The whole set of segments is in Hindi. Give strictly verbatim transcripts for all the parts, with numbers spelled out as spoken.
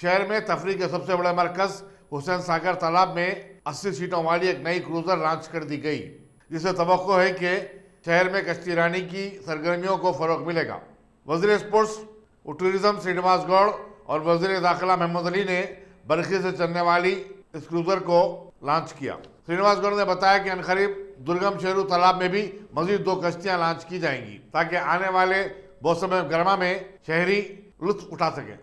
शहर में तफरी के सबसे बड़ा मरकज हुसैन सागर तालाब में अस्सी सीटों वाली एक नई क्रूजर लॉन्च कर दी गई, जिससे तवक्को है कि शहर में कश्ती रानी की सरगर्मियों को फरोग मिलेगा। वजीर स्पोर्ट्स और टूरिज्म श्रीनिवास गौड़ और वजीर दाखिला मोहम्मद अली ने बरखी से चलने वाली इस क्रूजर को लॉन्च किया। श्रीनिवास गौड़ ने बताया कि अनकरीब दुर्गम शेरू तालाब में भी मजीद दो कश्तियां लॉन्च की जाएंगी, ताकि आने वाले मौसम गर्मा में शहरी लुत्फ उठा सकें।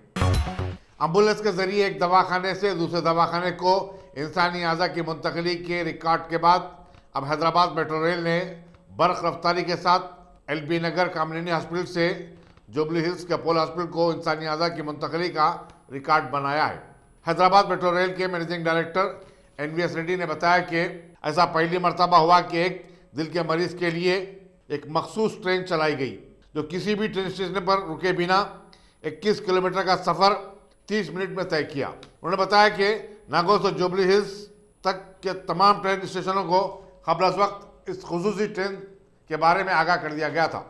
एम्बुलेंस के जरिए एक दवाखाने से दूसरे दवाखाने को इंसानी आज़ा की मुंतकली के रिकॉर्ड के बाद अब हैदराबाद मेट्रो रेल ने बर्क रफ्तारी के साथ एल बी नगर कामलिनी हॉस्पिटल से जुबली हिल्स के अपोलो हॉस्पिटल को इंसानी आज़ा की मुंतकली का रिकॉर्ड बनाया है। हैदराबाद मेट्रो रेल के managing director N V S Reddy ने बताया कि ऐसा पहली मरतबा हुआ कि एक दिल के मरीज के लिए एक मखसूस ट्रेन चलाई गई, जो किसी भी ट्रेन स्टेशन पर रुके बिना इक्कीस किलोमीटर का सफ़र तीस मिनट में तय किया। उन्होंने बताया कि नागौर से जुबली हिल्स तक के तमाम ट्रेन स्टेशनों को क़ब्ल वक्त इस खसूसी ट्रेन के बारे में आगाह कर दिया गया था।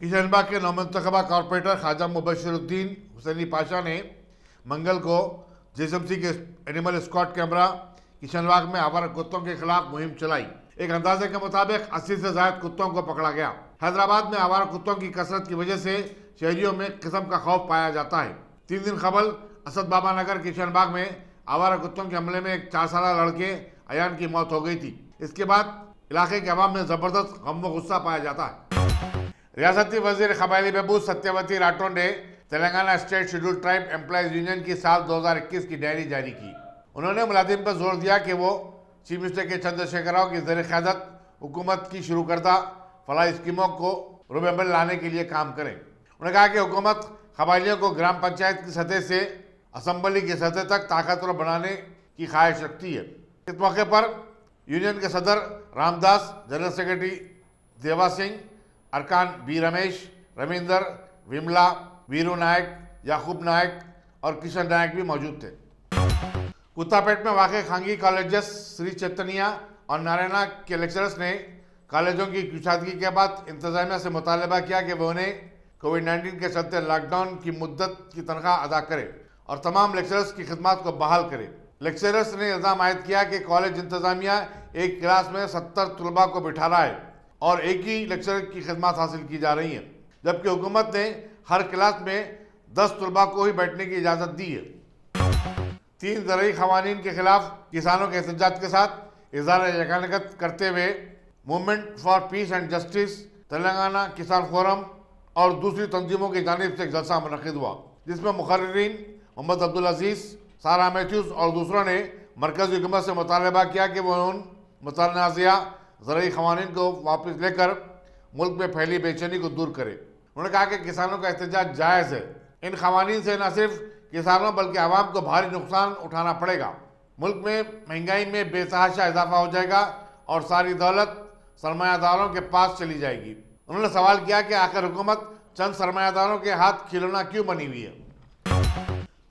किशनबाग के नौमंतखबा कॉरपोरेटर खाजा मुबशिरुद्दीन हुसैनी पाशा ने मंगल को जीएसएमसी के एनिमल स्क्वाड कैमरा किशनबाग में आवारा कुत्तों के खिलाफ मुहिम चलाई। एक अंदाजे के मुताबिक अस्सी से ज्यादा कुत्तों को पकड़ा गया। हैदराबाद में आवारा कुत्तों की कसरत की वजह से शहरियों में किस्म का खौफ पाया जाता है। तीन दिन कबल असद बाबा नगर किशनबाग में आवारा कुत्तों के हमले में एक चार साल लड़के अयान की मौत हो गई थी। इसके बाद इलाके के अवाम में जबरदस्त गम व गुस्सा पाया जाता है। रियासती वजीर कबायली बहबूद सत्यवती राठौड़ ने Telangana state schedule tribe employees union की साल दो हज़ार इक्कीस की डायरी जारी की। उन्होंने मुलाजिम पर जोर दिया कि वो चीफ मिनिस्टर के चंद्रशेखर राव की ज़र क़यादत हुकूमत की शुरू करदा फलाह स्कीमों को रोबेमल लाने के लिए काम करें। उन्होंने कहा कि हुकूमत कबायलियों को ग्राम पंचायत की सतह से असम्बली की सतह तक ताकतवर बनाने की ख्वाहिश रखती है। इस मौके पर यूनियन के सदर रामदास, जनरल सेक्रेटरी देवा सिंह, अरकान बी रमेश, रविंदर, विमला, वीरू नायक, याकूब नायक और किशन नायक भी मौजूद थे। कुत्तापेट में वाक़ खांगी कॉलेजेस श्री चैतन्या और नारायणा के लेक्चरर्स ने कॉलेजों की कुशादगी के बाद इंतजामिया से मुतालबा किया कि वह उन्हें कोविड नाइन्टीन के चलते लॉकडाउन की मुद्दत की तनख्वाह अदा करे और तमाम लेक्चरर्स की खिदमत को बहाल करे। लेक्चरर्स ने इल्ज़ाम आयद किया कि कॉलेज इंतजामिया एक क्लास में सत्तर तलबा को बिठा रहा है और एक ही लेक्चरर की खिदमत हासिल की जा रही हैं, जबकि हुकूमत ने हर क्लास में दस तलबा को ही बैठने की इजाज़त दी है। तीन ज़रूरी ख़वानीन के खिलाफ किसानों के एहतजाज के साथ इजहार यकानगत करते हुए movement for peace and justice, Telangana Kisan forum और दूसरी तंजीमों की जानिब से एक जलसा मुनक़िद हुआ, जिसमें मुकर्रिरीन मोहम्मद अब्दुल अजीज़, सारा मैथ्यूज़ और दूसरों ने मरकज़ी हुकूमत से मुतालबा किया कि वह उन मुतनाज़िया ज़रूरी ख़वानीन को वापस लेकर मुल्क में फैली बेचैनी को दूर करे। उन्होंने कहा कि किसानों का एहतजाज जायज़ है, इन ख़वानीन से न सिर्फ किसानों बल्कि आवाम को भारी नुकसान उठाना पड़ेगा। मुल्क में महंगाई में बेतहाशा इजाफा हो जाएगा और सारी दौलत सरमायादारों के पास चली जाएगी। उन्होंने सवाल किया कि आखिर हुकूमत चंद सरमायादारों के हाथ खिलौना क्यों बनी हुई है।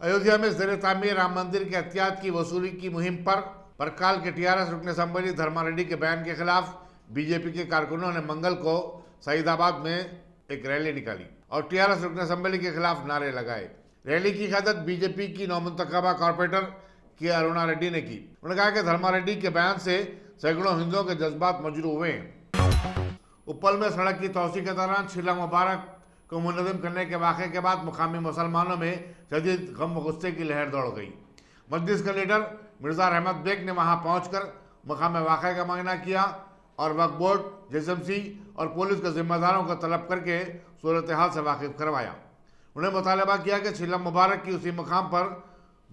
अयोध्या में ज़ेरे तामीर राम मंदिर के एहतियात की वसूली की मुहिम पर परकाल के टी आर एस रुकन असम्बली धर्मा रेड्डी के बयान के खिलाफ बीजेपी के कारकुनों ने मंगल को सईदाबाद में एक रैली निकाली और टी आर एस रुकन असम्बली के खिलाफ नारे लगाए। रैली की क़यादत बीजेपी की नौमंतखबा कॉरपोरेटर के अरुणा रेड्डी ने की। उन्होंने कहा कि धर्मा रेड्डी के बयान से सैकड़ों हिंदुओं के जज्बात मजरू हुए हैं। उपल में सड़क की तोसी के दौरान शिला मुबारक को मुनज़म करने के वाक़े के बाद मुकामी मुसलमानों में शदीद गम व गुस्से की लहर दौड़ गई। मजलिस के लीडर मिर्ज़ा रहमत बेग ने वहाँ पहुँच कर मुकाम वाक़े का मायना किया और Waqf board, G S M C और पुलिस के जिम्मेदारों को तलब करके सूरत हाल से वाकिफ़ करवाया। उन्हें मुतालबा किया कि शिला मुबारक की उसी मकाम पर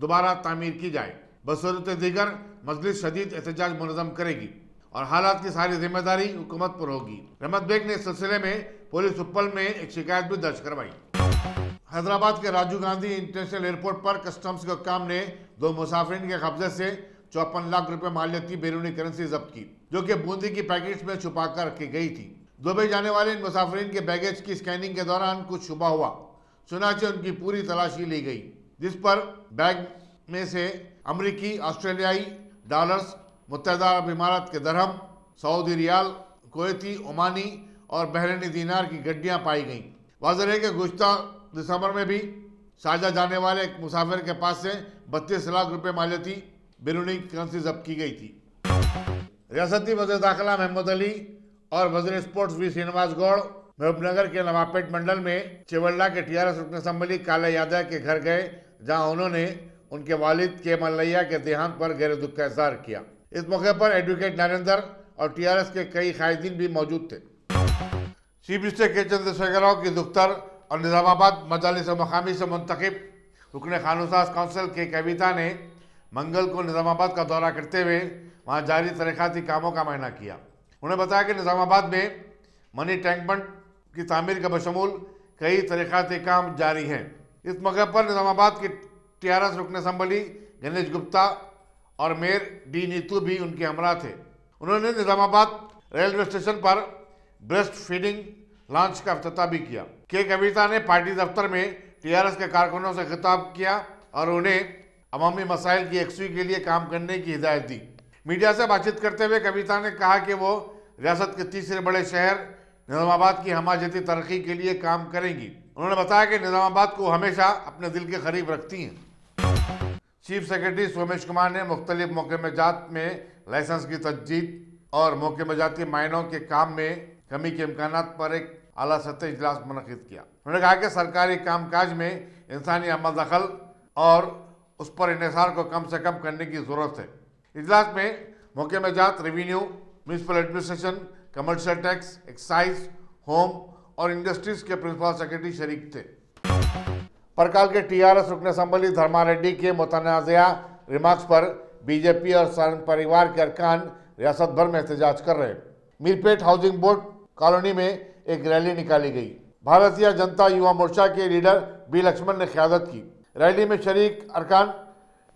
दोबारा तामीर की जाए। बसूरत दीगर मजलिस शदीद एहतजाज मुनज़म करेगी और हालात की सारी जिम्मेदारी हुकूमत पर होगी। रहमत बेग ने इस सिलसिले में पुलिस उपल में एक शिकायत भी दर्ज करवाई। हैदराबाद के राजीव गांधी इंटरनेशनल एयरपोर्ट पर कस्टम्स के काम ने दो मुसाफिरीन के कब्जे से चौपन लाख रुपये मालियत की बैरूनी करेंसी जब्त की, जो कि बूंदी की पैकेट्स में छुपा कर रखी गई थी। दुबई जाने वाले इन मुसाफिरीन के बैगेज की स्कैनिंग के दौरान कुछ छुपा हुआ, चुनाचे उनकी पूरी तलाशी ली गई, जिस पर बैग में से अमरीकी, ऑस्ट्रेलियाई डॉलर्स, मुत्तहदा अरब इमारात के दरहम, सऊदी रियाल, कुवैती, ओमानी और बहरीनी दीनार की गड्डियां पाई गईं। वाज़ेह है कि गुज़श्ता दिसंबर में भी शारजा जाने वाले एक मुसाफिर के पास से बत्तीस लाख रुपए मालियती बैरूनी करेंसी जब्त की गई थी। रियासती वज़ीर दाखिला महमूद अली और वज़ीर स्पोर्ट्स वी श्रीनिवास गौड़ महबूबनगर के नवाबपेट मंडल में चेवल्ला के टीआरएस रुकन असम्बली काला यादव के घर गए, जहां उन्होंने उनके वालिद के मल्लैया के देहांत पर गहरे दुख का इजहार किया। इस मौके पर एडवोकेट नरेंद्र और टीआरएस के कई कायदीन भी मौजूद थे। चीफ मिनिस्टर के चंद्रशेखर राव की दुख्तर और निजामाबाद मजालिस मकामी से मुंतखब रुकन खानसाज काउंसिल के कविता ने मंगल को निजामाबाद का दौरा करते हुए वहाँ जारी तरीक़ाती कामों का मायना किया। उन्होंने बताया कि निजामाबाद में मनी टैंकमेंट की तामीर का बशमूल कई तरीक़ाती काम जारी हैं। इस मौके पर निजामाबाद के टी आर एस रुकन असम्बली गणेश गुप्ता और मेयर डी नीतू भी उनके हमरा थे। उन्होंने निजामाबाद रेलवे स्टेशन पर ब्रेस्ट फीडिंग लॉन्च का अफ्ताह भी किया। के कविता ने पार्टी दफ्तर में टीआरएस के कारकुनों से खिताब किया और उन्हें अवामी मसाइल की यकसुई के लिए काम करने की हिदायत दी। मीडिया से बातचीत करते हुए कविता ने कहा कि वो रियासत के तीसरे बड़े शहर निजामाबाद की हमायती तरक्की के लिए काम करेंगी। उन्होंने बताया कि निजामाबाद को हमेशा अपने दिल के करीब रखती हैं। चीफ सेक्रेटरी सोमेश कुमार ने मुख्तलिफ मोकमजात में लाइसेंस की तजदीद और मोकमजाती मायनों के काम में कमी के इम्कान पर एक आला सतह इजलास मुनक़िद किया। उन्होंने कहा कि सरकारी कामकाज में इंसानी अमल दखल और उस पर इन्हिसार को कम से कम करने की ज़रूरत है। इजलास में मोकमजात, revenue, municipal administration, commercial tax, excise, home और इंडस्ट्रीज के प्रिंसिपल सेक्रेटरी शरीक थे। परकाल के टी आर एस रुकन असम्बली धर्मा रेड्डी के मुतनाज़ा रिमार्क्स पर बीजेपी और सरण परिवार के अरकान रियासत भर में एहतजाज कर रहे। मीरपेट हाउसिंग बोर्ड कॉलोनी में एक रैली निकाली गई। भारतीय जनता युवा मोर्चा के लीडर बी लक्ष्मण ने क़यादत की। रैली में शरीक अरकान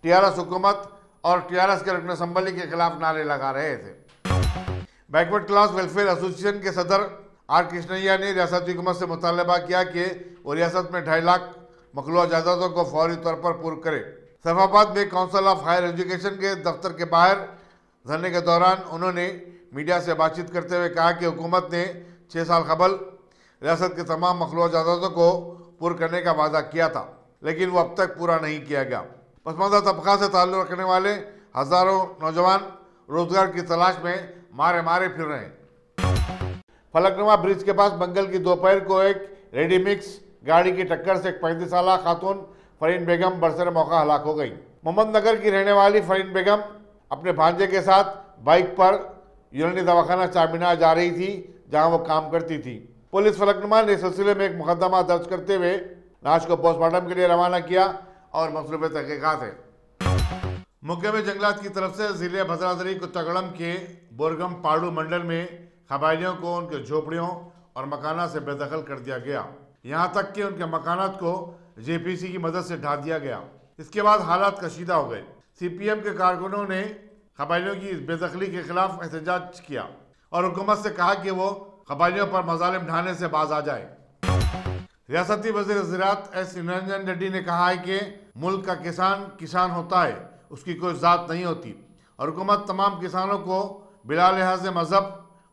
टीआरएस हुकूमत और टीआरएस के रुकन असम्बली के खिलाफ नारे लगा रहे थे। बैकवर्ड क्लास वेलफेयर एसोसिएशन के सदर आर कृष्णैया ने रियासती हुकूमत से मुतालबा किया कि वो रियासत में ढाई लाख मखलूआ जायदादों को फौरी तौर पर पूरा करे। सैफाबाद में काउंसिल ऑफ हायर एजुकेशन के दफ्तर के बाहर धरने के दौरान उन्होंने मीडिया से बातचीत करते हुए कहा कि हुकूमत ने छः साल कबल रियासत के तमाम मखलूआ जायदादों को पूरा करने का वादा किया था, लेकिन वो अब तक पूरा नहीं किया गया। पसमानदा तबका से ताल्लुक़ रखने वाले हज़ारों नौजवान रोजगार की तलाश में मारे मारे फिर रहे हैं। फलकनुमा ब्रिज के पास मंगल की दोपहर को एक रेडी मिक्स गाड़ी की टक्कर से एक पैंतीस साल खातून फरीन बेगम बरसर मौका हलाक हो गई। मोहम्मद नगर की रहने वाली फरीन बेगम अपने भांजे के साथ बाइक पर यूनानी दवाखाना चारमीनार जा रही थी, जहां वो काम करती थी। पुलिस फलकनुमा ने इस सिलसिले में एक मुकदमा दर्ज करते हुए लाश को पोस्टमार्टम के लिए रवाना किया और मसरूफ़ तहक़ीक़ात है। मुख्य में जंगलात की तरफ से ज़िले भद्रादरी कुट्टागुड़म के बोरगम पाड़ू मंडल में कबायलियों को उनके झोपड़ियों और मकाना से बेदखल कर दिया गया। यहाँ तक कि उनके मकानात को जे पी सी की मदद से ढा दिया गया। इसके बाद हालात कशीदा हो गए। सी पी एम के कारकुनों ने कबायलियों की बेदखली के खिलाफ एहतजाज किया और हुकूमत से कहा कि वो कबायलियों पर मजालिम ढाने से बाज आ जाए। रियासती वज़ीर ज़राअत एस निरंजन रेड्डी ने कहा है कि मुल्क का किसान किसान होता है, उसकी कोई ज़ात नहीं होती और हुकूमत तमाम किसानों को बिला लिहाज मजहब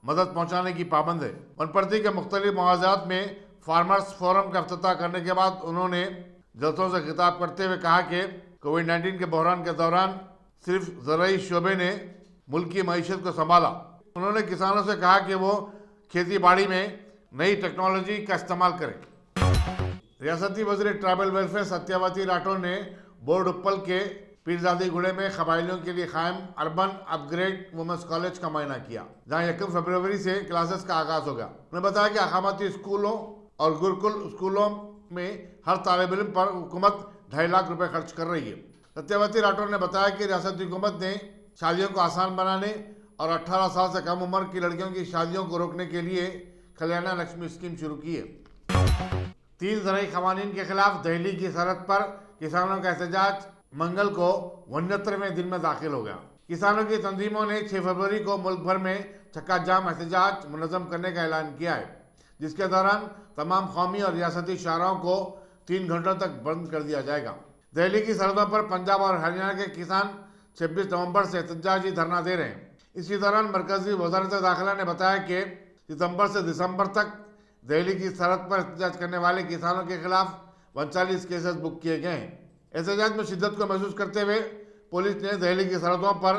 मदद पहुँचाने की पाबंद है। वनप्रति के मुख्तलिफ मुआवजात में फार्मर्स फोरम का अफ्ताह करने के बाद उन्होंने जलसों से खिताब करते हुए कहा कि कोविड नाइन्टीन के बहरान के दौरान सिर्फ ज़राई शोबे ने मुल्क की मईशत को संभाला। उन्होंने किसानों से कहा कि वो खेती बाड़ी में नई टेक्नोलॉजी का इस्तेमाल करें। रियासती वज़ीर ट्राइबल वेलफेयर सत्यावती राठौड ने बोर्ड उपल के पीरजादी गुड़े में कबायलियों के लिए कायम अर्बन अपग्रेड वुमेंस कॉलेज का मायना किया, जहाँ यकम फरवरी से क्लासेस का आगाज़ होगा। उन्होंने बताया कि अकामती स्कूलों और गुरुकुल स्कूलों में हर तालिब इल्म पर हुकूमत ढाई लाख रुपये खर्च कर रही है। सत्यवती राठौर ने बताया कि रियासती हुकूमत ने शादियों को आसान बनाने और अठारह साल से कम उम्र की लड़कियों की शादियों को रोकने के लिए कल्याणा लक्ष्मी स्कीम शुरू की है। तीन ज़राई क़वानीन के खिलाफ दिल्ली की सरहद पर किसानों का एहतजाज मंगल को उनहत्तरवें दिन में दाखिल हो गया। किसानों की तंजीमों ने छः फरवरी को मुल्क भर में चक्का जाम एहतजाज मुनज़म करने का ऐलान किया है, जिसके दौरान तमाम कौमी और रियासती शाहराहों को तीन घंटों तक बंद कर दिया जाएगा। दिल्ली की सरहदों पर पंजाब और हरियाणा के किसान छब्बीस नवंबर से एहतजाजी धरना दे रहे हैं। इसी दौरान मरकजी वजारत दाखिला ने बताया कि सितंबर से दिसंबर तक दिल्ली की सरहद पर एहतजाज करने वाले किसानों के खिलाफ उनचालीस केसेस बुक किए गए हैं। एहतजाज में शिद्दत को महसूस करते हुए पुलिस ने दहली की सरहदों पर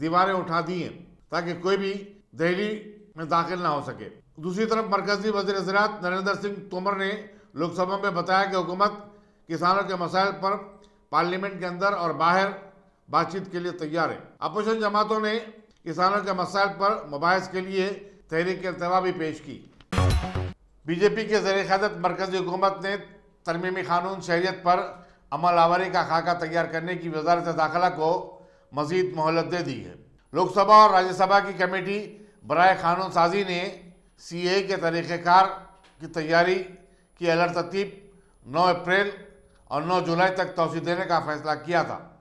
दीवारें उठा दी हैं ताकि कोई भी दहली में दाखिल ना हो सके। दूसरी तरफ मरकजी वजीर ज़राअत नरेंद्र सिंह तोमर ने लोकसभा में बताया कि हुकूमत किसानों के मसाइल पर पार्लियामेंट के अंदर और बाहर बातचीत के लिए तैयार है। अपोजिशन जमातों ने किसानों के मसाइल पर मुबाहस के लिए तहरीक इंतवा भी पेश की। बीजेपी के ज़ेर क़यादत मरकजी हुकूमत ने तरमीमी कानून शहरियत पर अमल आवरी का खाका तैयार करने की वजारत दाखिला को मजीद मोहलत दे दी है। लोकसभा और राज्यसभा की कमेटी बराए कानून साजी ने सी ए के तरीक़ार की तैयारी की अलर्ट तरतीब नौ अप्रैल और नौ जुलाई तक तोसी देने का फैसला किया था।